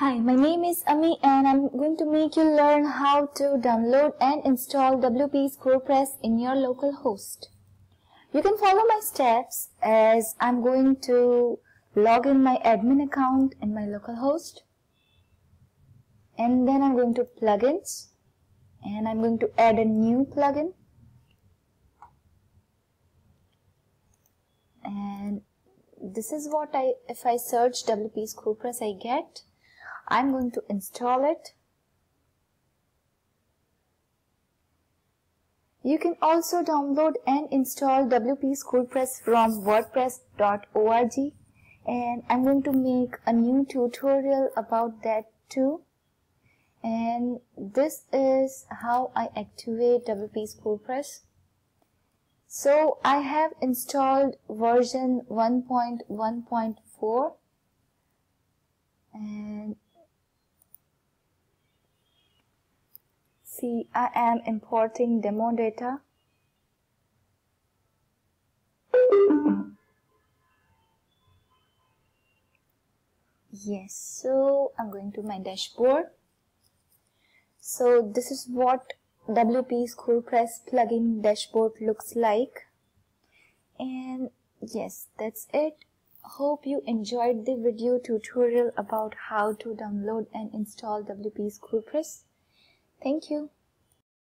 Hi, my name is Ami and I'm going to make you learn how to download and install WP's WordPress in your local host. You can follow my steps as I'm going to log in my admin account in my local host. And then I'm going to plugins and I'm going to add a new plugin. And this is what if I search WP's WordPress I get. I'm going to install it. You can also download and install WP's WordPress from WordPress.org, and I'm going to make a new tutorial about that too. And this is how I activate WP's WordPress. So I have installed version 1.1.4 and see, I am importing demo data. Yes, so I'm going to my dashboard. So this is what WP's WordPress plugin dashboard looks like. And yes, that's it. Hope you enjoyed the video tutorial about how to download and install WP's WordPress. Thank you.